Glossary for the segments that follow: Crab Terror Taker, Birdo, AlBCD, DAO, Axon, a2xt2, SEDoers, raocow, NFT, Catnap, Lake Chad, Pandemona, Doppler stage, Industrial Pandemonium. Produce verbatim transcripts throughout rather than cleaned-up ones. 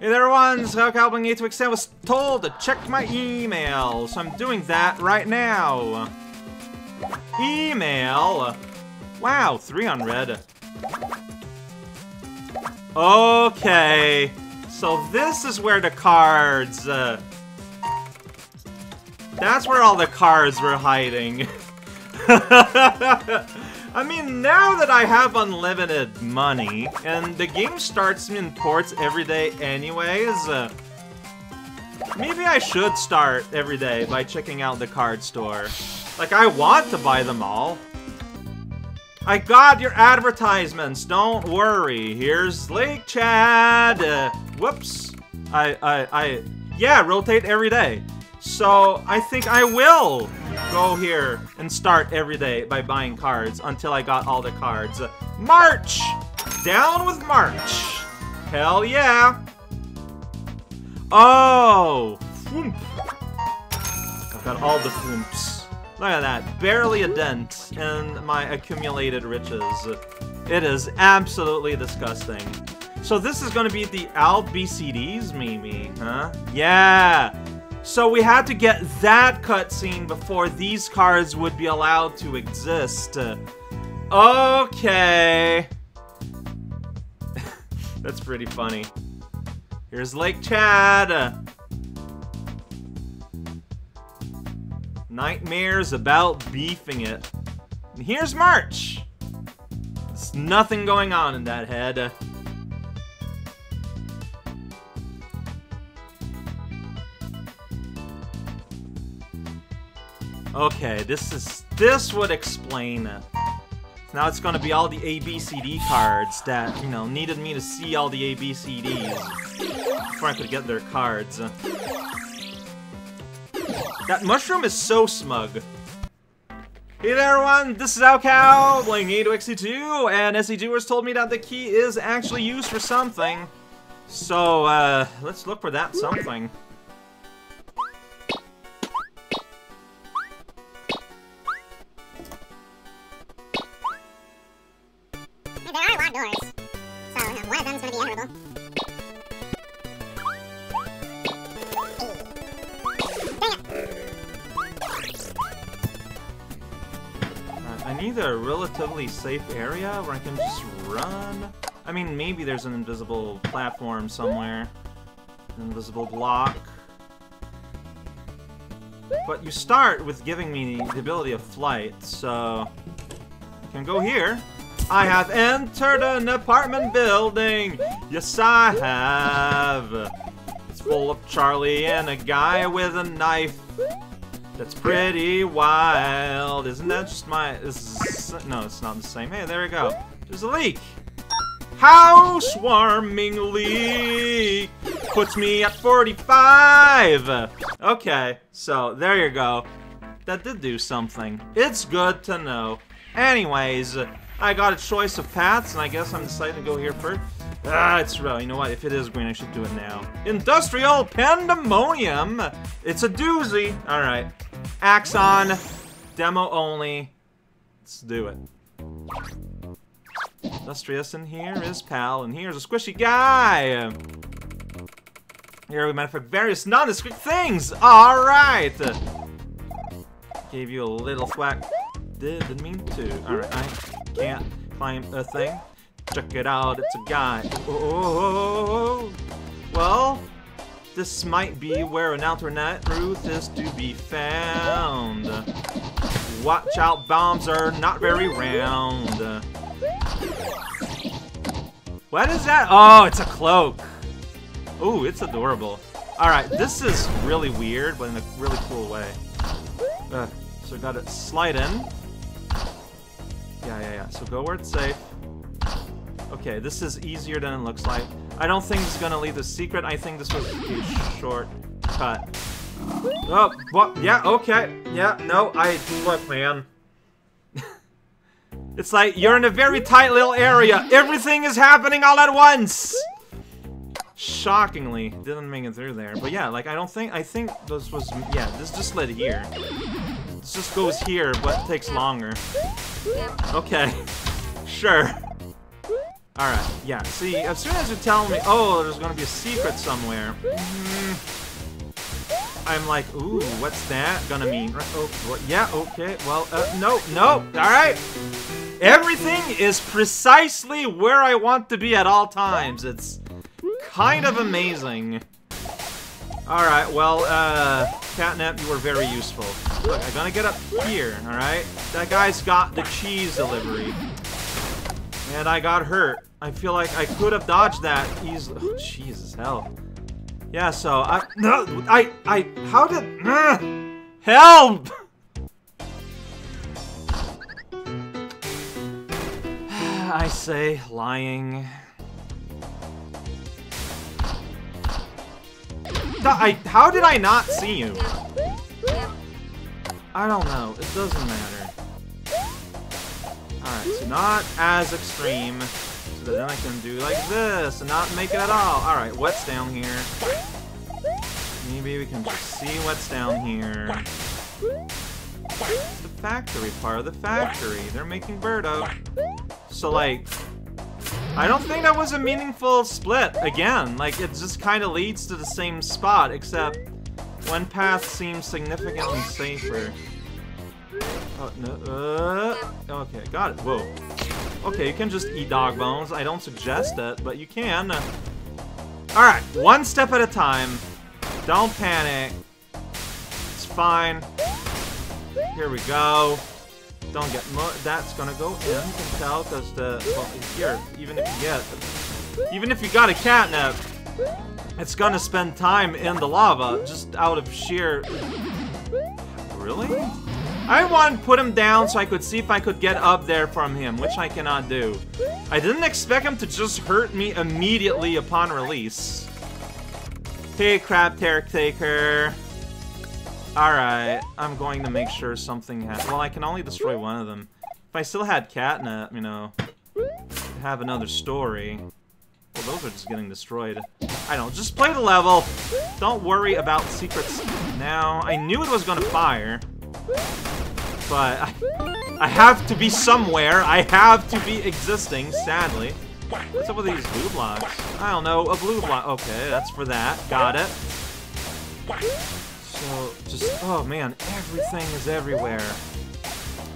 Hey there everyone, raocow a two x two. I was told to check my email, so I'm doing that right now. Email? Wow, three unread. Okay, so this is where the cards... Uh, that's where all the cards were hiding. I mean, now that I have unlimited money, and the game starts me in ports every day anyways, uh, maybe I should start every day by checking out the card store. Like, I want to buy them all. I got your advertisements, don't worry. Here's Lake Chad. Uh, whoops. I, I, I, yeah, rotate every day. So, I think I will go here and start every day by buying cards until I got all the cards. Uh, March! Down with March! Hell yeah! Oh! Foomp. I've got all the foomps. Look at that. Barely a dent in my accumulated riches. It is absolutely disgusting. So this is going to be the AlBCD's Mimi, huh? Yeah! So we had to get that cutscene before these cards would be allowed to exist. Okay. That's pretty funny. Here's Lake Chad. Nightmares about beefing it. And here's March. There's nothing going on in that head. Okay, this is, this would explain it. Now it's gonna be all the A B C D cards that, you know, needed me to see all the A B C Ds before I could get their cards. That mushroom is so smug. Hey there everyone, this is raocow playing a two x two, and SEDoers told me that the key is actually used for something. So, uh, let's look for that something. Relatively safe area where I can just run. I mean, maybe there's an invisible platform somewhere. An invisible block. But you start with giving me the ability of flight, so... I can go here. I have entered an apartment building! Yes, I have! It's full of Charlie and a guy with a knife. That's pretty wild. Isn't that just my... Is, no, it's not the same. Hey, there we go. There's a leak. Housewarming leak. Puts me at forty-five. Okay, so there you go. That did do something. It's good to know. Anyways, I got a choice of paths, and I guess I'm deciding to go here first. Ah, it's real. You know what? If it is green, I should do it now. Industrial Pandemonium! It's a doozy! Alright. Axon. Demo only. Let's do it. Industrious, and here is Pal, and here's a squishy guy! Here we manufacture various nondescript things! Alright! Gave you a little thwack. Didn't mean to. Alright, I can't climb a thing. Check it out, it's a guy. Oh, oh, oh, oh. Well, this might be where an alternate route is to be found. Watch out, bombs are not very round. What is that? Oh, it's a cloak. Oh, it's adorable. Alright, this is really weird, but in a really cool way. Uh, so gotta slide in. Yeah, yeah, yeah. So go where it's safe. Okay, this is easier than it looks like. I don't think this is gonna lead to a secret. I think this was a shortcut. Oh, what? Yeah, okay. Yeah, no, I... Look, man. It's like, you're in a very tight little area. Everything is happening all at once! Shockingly, didn't make it through there. But yeah, like, I don't think... I think this was... Yeah, this just led here. This just goes here, but it takes longer. Okay. Sure. Alright, yeah, see, as soon as you tell me, oh, there's gonna be a secret somewhere, mm, I'm like, ooh, what's that gonna mean? Right, oh, what, yeah, okay, well, uh, no, no, alright. Everything is precisely where I want to be at all times. It's kind of amazing. Alright, well, uh, Catnap, you were very useful. Look, I'm gonna get up here, alright? That guy's got the cheese delivery. And I got hurt. I feel like I could have dodged that easily. Oh, Jesus, hell. Yeah, so I. No! I. I. How did. Uh, help! I say, lying. I, how did I not see you? I don't know. It doesn't matter. Alright, so not as extreme. So then I can do like this and not make it at all. Alright, what's down here? Maybe we can just see what's down here. It's the factory part of the factory. They're making Birdo. So, like, I don't think that was a meaningful split. Again, like, it just kind of leads to the same spot, except one path seems significantly safer. Oh, no, uh, okay, got it. Whoa. Okay, you can just eat dog bones. I don't suggest it, but you can. Alright, one step at a time. Don't panic. It's fine. Here we go. Don't get mo- that's gonna go in. You can tell because the- well, here, even if you get- even if you got a Catnap, it's gonna spend time in the lava, just out of sheer- Really? I wanted to put him down so I could see if I could get up there from him, which I cannot do. I didn't expect him to just hurt me immediately upon release. Hey, Crab Terror Taker. Alright, I'm going to make sure something happens. Well, I can only destroy one of them. If I still had Catnap, you know, have another story. Well, those are just getting destroyed. I don't. Just play the level. Don't worry about secrets now. I knew it was going to fire. But I, I have to be somewhere. I have to be existing, sadly. What's up with these blue blocks? I don't know, a blue block. Okay, that's for that. Got it. So, just, oh man, everything is everywhere.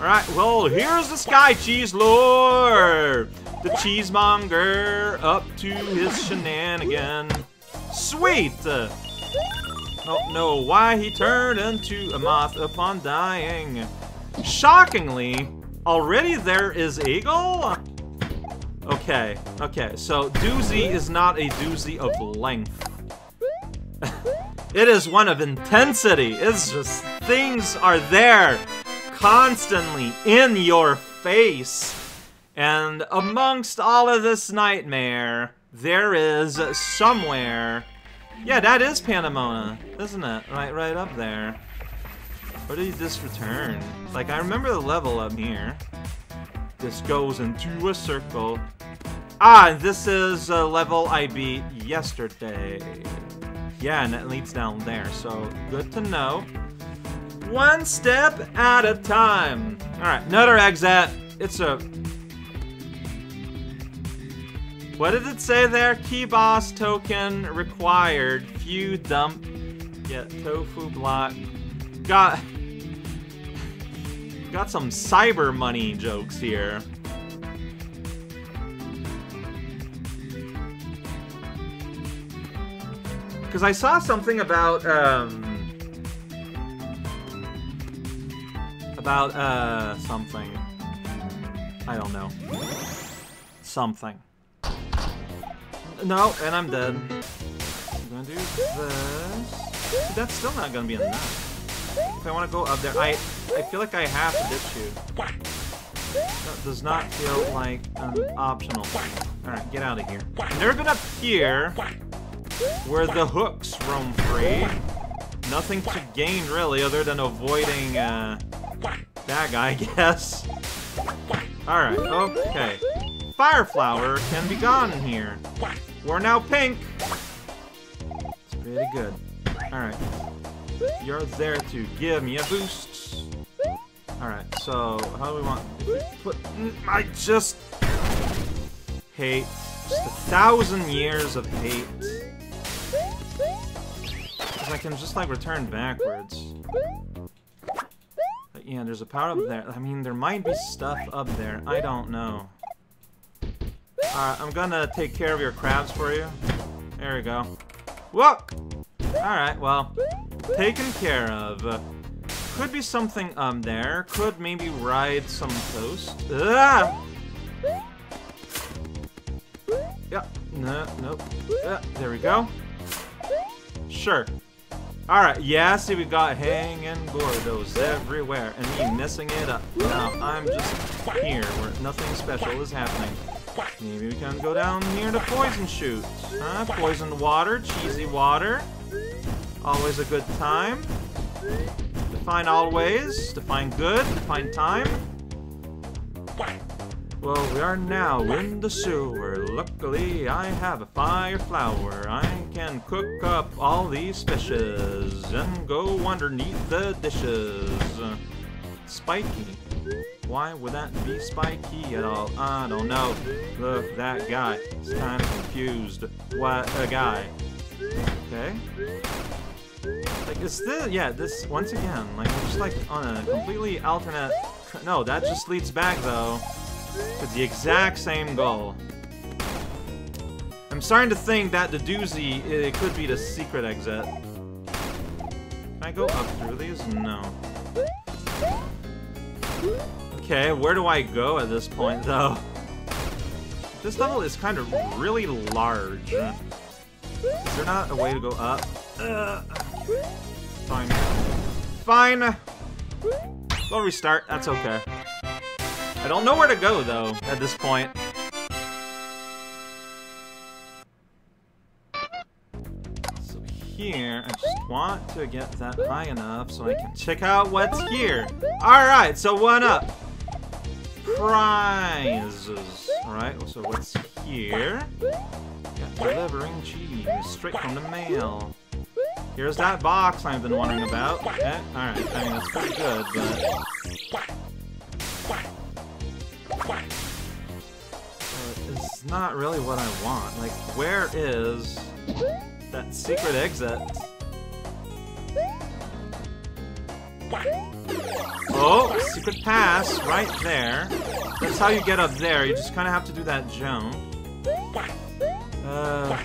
Alright, well, here's the Sky Cheese Lord! The cheesemonger up to his shenanigan. Sweet! Don't know why he turned into a moth upon dying. Shockingly, already there is Eagle? Okay, okay, so doozy is not a doozy of length. It is one of intensity. It's just things are there constantly in your face. And amongst all of this nightmare, there is somewhere. Yeah, that is Pandemona, isn't it? Right, right up there. Where did this return? Like, I remember the level up here. This goes into a circle. Ah, this is a level I beat yesterday. Yeah, and it leads down there, so good to know. One step at a time. All right, another exit. It's a... What did it say there? Key boss token required. Few dump. Get tofu block. Got... Got some cyber money jokes here. Because I saw something about, um... About, uh, something. I don't know. Something. No, and I'm dead. I'm gonna do this. That's still not gonna be enough. If I wanna go up there, I I feel like I have to ditch you. That does not feel like an optional thing. Alright, get out of here. I've never been up here, where the hooks roam free. Nothing to gain, really, other than avoiding, uh, that guy, I guess. Alright, okay. Fireflower can be gone in here. We're now pink. It's pretty good. Alright. You're there to give me a boost. Alright, so how do we want... Put... I just... hate. Just a thousand years of hate. Because I can just, like, return backwards. But yeah, there's a power up there. I mean, there might be stuff up there. I don't know. Alright, I'm gonna take care of your crabs for you. There we go. Whoa! Alright, well, taken care of. Could be something up there. Could maybe ride some toast. Ah! Yeah, no, nope. Yeah, there we go. Sure. Alright, yeah, see, we got hanging Gordos everywhere. And me messing it up. Now, I'm just here where nothing special is happening. Maybe we can go down here to poison shoots. Huh? Poisoned water, cheesy water. Always a good time. Define always, define good, define time. Well, we are now in the sewer. Luckily, I have a fire flower. I can cook up all these fishes and go underneath the dishes. Spiky. Why would that be spiky at all? I don't know. Look, that guy is kind of confused. What a guy. Okay. Like, is this, yeah, this, once again, like, we're just, like, on a completely alternate, no, that just leads back, though, to the exact same goal. I'm starting to think that the doozy, it could be the secret exit. Can I go up through these? No. Okay, where do I go at this point, though? This level is kind of really large. Is there not a way to go up? Uh, fine. Fine! We'll restart. That's okay. I don't know where to go, though, at this point. So here, I just want to get that high enough so I can check out what's here. Alright, so one up. Prizes. Alright, so what's here? Got delivering cheese straight from the mail. Here's that box I've been wondering about. Okay, alright, I mean, that's pretty good, but... Uh, it's not really what I want. Like, where is that secret exit? Oh, secret pass right there. That's how you get up there. You just kind of have to do that jump. Uh...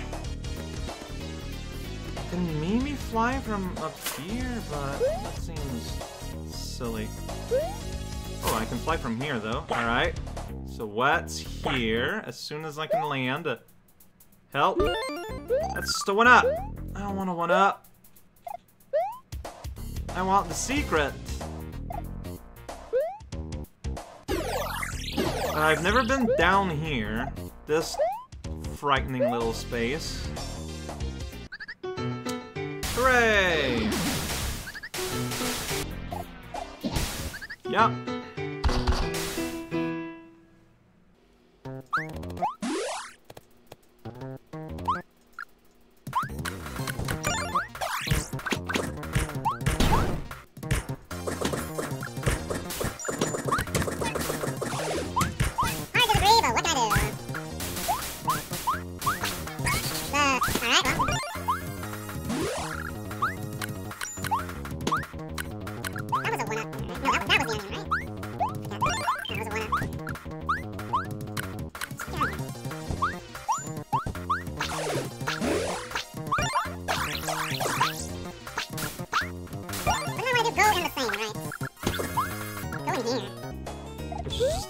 Can Mimi fly from up here? But that seems silly. Oh, I can fly from here, though. Alright. So what's here? As soon as I can land. Help. That's the one up. I don't want a one up. I want the secret. I've never been down here. This frightening little space. Hooray! Yep.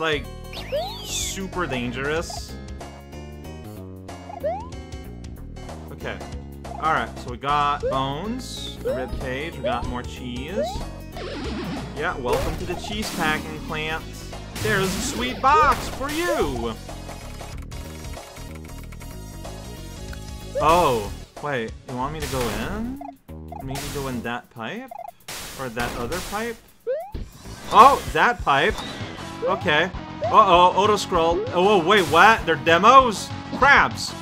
Like, super dangerous. Okay. Alright, so we got bones, a rib cage, we got more cheese. Yeah, welcome to the cheese packing plant. There's a sweet box for you! Oh, wait, you want me to go in? Maybe go in that pipe? Or that other pipe? Oh, that pipe! Okay. Uh-oh, auto-scroll. Oh, whoa, wait, what? They're demos? Crabs!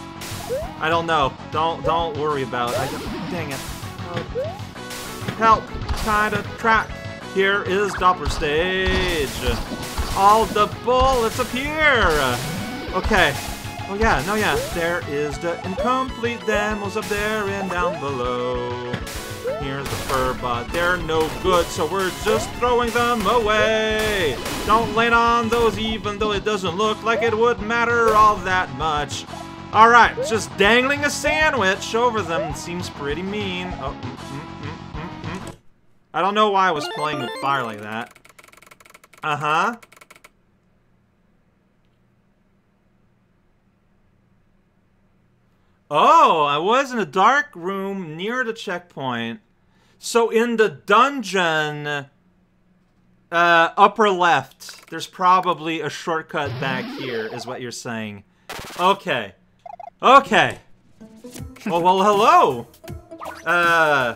I don't know. Don't, don't worry about it. I can, dang it. Help! Kind of trapped. Here is Doppler stage. All the bullets appear! Okay. Oh yeah, no yeah, there is the incomplete demos up there and down below. Here's the fur, but they're no good, so we're just throwing them away. Don't land on those even though it doesn't look like it would matter all that much. Alright, just dangling a sandwich over them seems pretty mean. Oh, mm, mm, mm, mm, mm. I don't know why I was playing with fire like that. Uh-huh. Oh, I was in a dark room near the checkpoint. So in the dungeon, uh, upper left, there's probably a shortcut back here, is what you're saying. Okay. Okay. Oh, well, hello. Uh,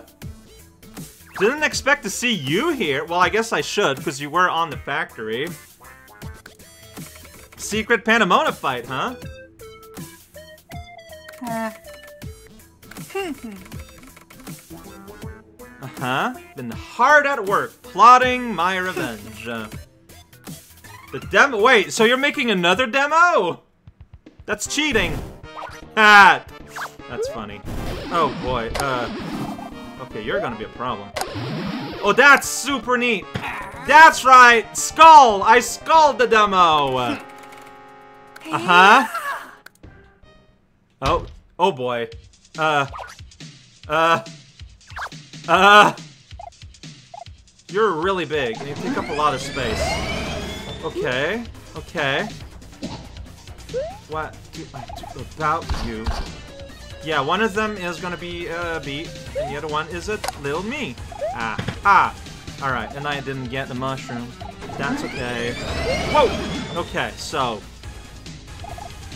didn't expect to see you here. Well, I guess I should, because you were on the factory. Secret Pandemonium fight, huh? Uh-huh. Been hard at work, plotting my revenge. Uh, the demo- wait, so you're making another demo? That's cheating. Ah, that's funny. Oh boy. Uh, okay, you're gonna be a problem. Oh, that's super neat. That's right, skull. I skulled the demo. Uh huh. Oh, oh boy. Uh, uh, uh. You're really big, and you take up a lot of space. Okay. Okay. What do I do about you? Yeah, one of them is gonna be uh, beat, and the other one is a little me. Ah, ah. All right, and I didn't get the mushroom. That's okay. Whoa. Okay, so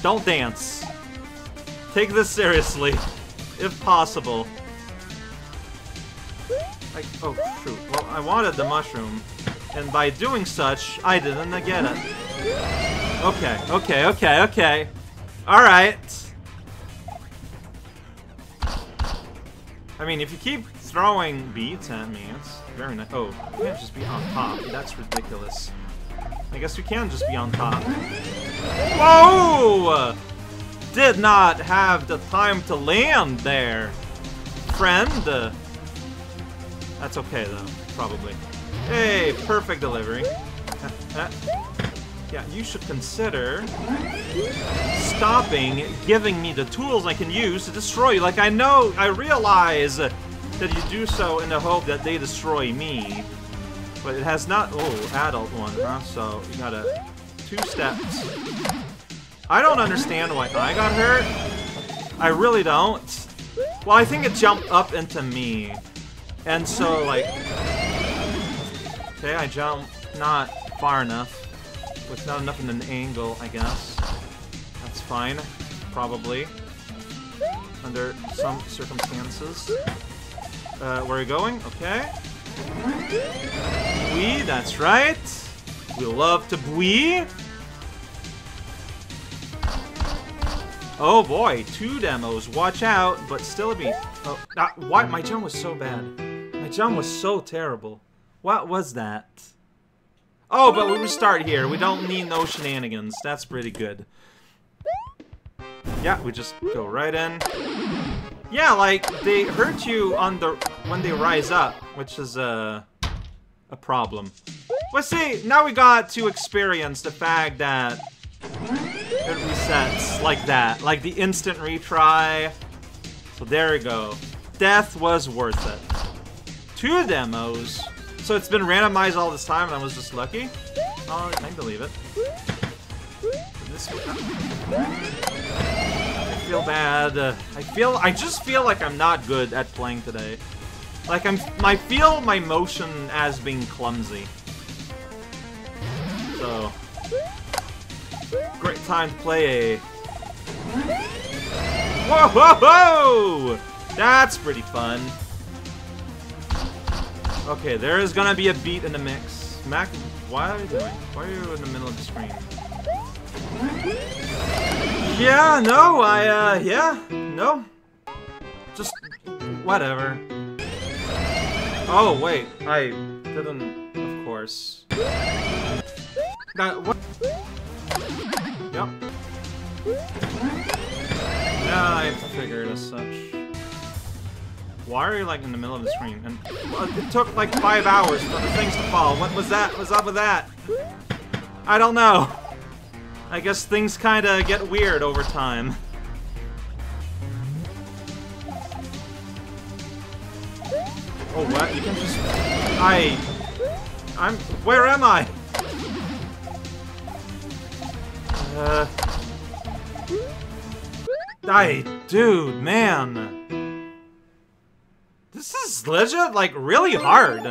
don't dance. Take this seriously, if possible. Like, oh shoot. Well, I wanted the mushroom, and by doing such, I didn't get it. Okay, okay, okay, okay. Alright. I mean, if you keep throwing beats at me, it's very nice. Oh, you can't just be on top. That's ridiculous. I guess we can just be on top. Whoa! Did not have the time to land there, friend. Uh, that's okay, though, probably. Hey, perfect delivery. Yeah, you should consider stopping giving me the tools I can use to destroy you. Like, I know, I realize that you do so in the hope that they destroy me. But it has not... Oh, adult one, huh? So, you gotta... Two steps. I don't understand why I got hurt. I really don't. Well, I think it jumped up into me. And so, like... Okay, I jumped not far enough. With not enough in an angle, I guess. That's fine. Probably. Under some circumstances. Uh, where are we going? Okay. Bwee, that's right. We love to bwee. Oh boy, two demos. Watch out, but still a beat. Oh, ah, why? My jump was so bad. My jump was so terrible. What was that? Oh, but we start here. We don't need no shenanigans. That's pretty good. Yeah, we just go right in. Yeah, like, they hurt you on the when they rise up, which is a, a problem. Well, see, now we got to experience the fact that it resets like that. Like the instant retry. So there we go. Death was worth it. Two demos. So it's been randomized all this time, and I was just lucky? Oh, I believe it. This I feel bad. Uh, I feel- I just feel like I'm not good at playing today. Like, I'm- I feel my motion as being clumsy. So... Great time to play a... Whoa, whoa, whoa! That's pretty fun. Okay, there is gonna be a beat in the mix. Mac, why are you doing? Why are you in the middle of the screen? Yeah, no, I, uh, yeah, no. Just, whatever. Oh, wait, I didn't, of course. That, what? Yep. Yeah, I figured as such. Why are you like in the middle of the screen? And well, it took like five hours for the things to fall. What was that? What's up with that? I don't know. I guess things kind of get weird over time. Oh, what? You can just... I... I'm... Where am I? Uh... I... Dude, man. This is legit, like, really hard.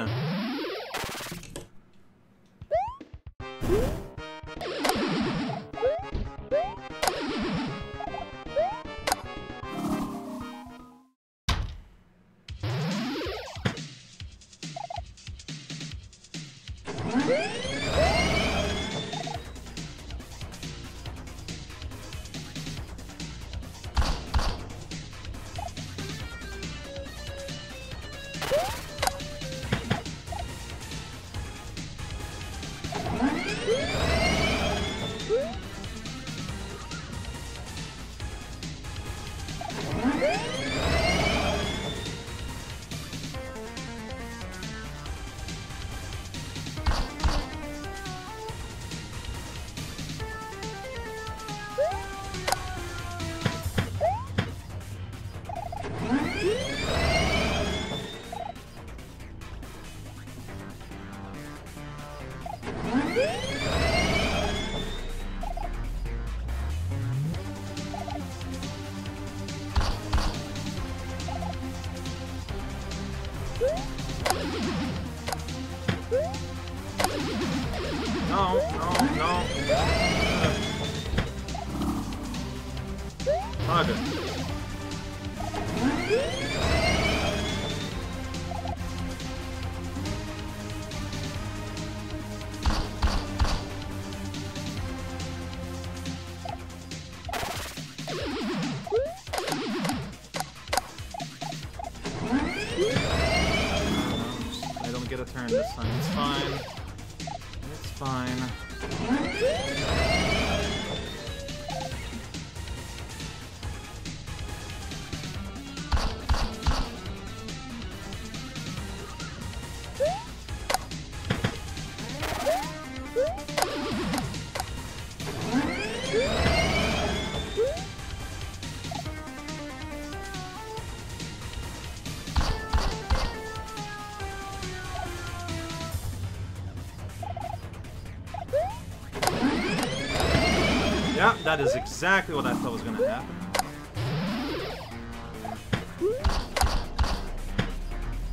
That is exactly what I thought was gonna happen.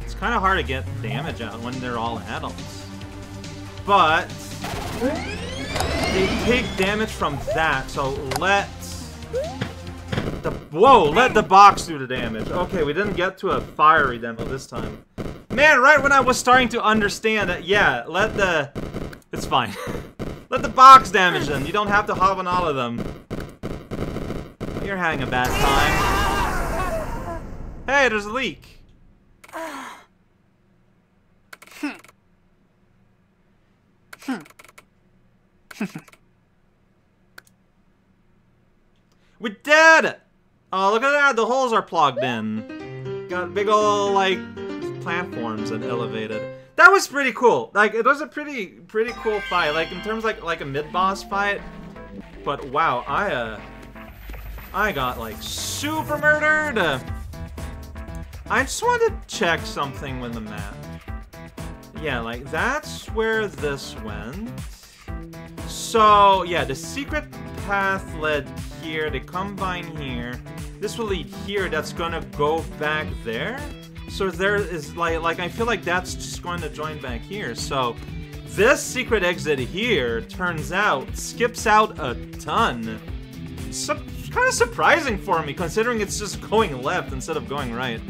It's kind of hard to get damage out when they're all adults. But they take damage from that, so let the whoa, let the box do the damage. Okay, we didn't get to a fiery demo this time. Man, right when I was starting to understand that, yeah, let the it's fine. Let the box damage them. You don't have to hop on all of them. You're having a bad time. Hey, there's a leak. We're dead! Oh, look at that. The holes are plugged in. Got big old, like, platforms that elevated. That was pretty cool. Like, it was a pretty, pretty cool fight. Like, in terms of, like, like a mid-boss fight. But, wow, I, uh... I got, like, super murdered! I just wanted to check something with the map. Yeah, like, that's where this went. So, yeah, the secret path led here. The combine here. This will lead here. That's gonna go back there. So there is, like, like I feel like that's just going to join back here. So this secret exit here, turns out, skips out a ton. It's kind of surprising for me, considering it's just going left instead of going right.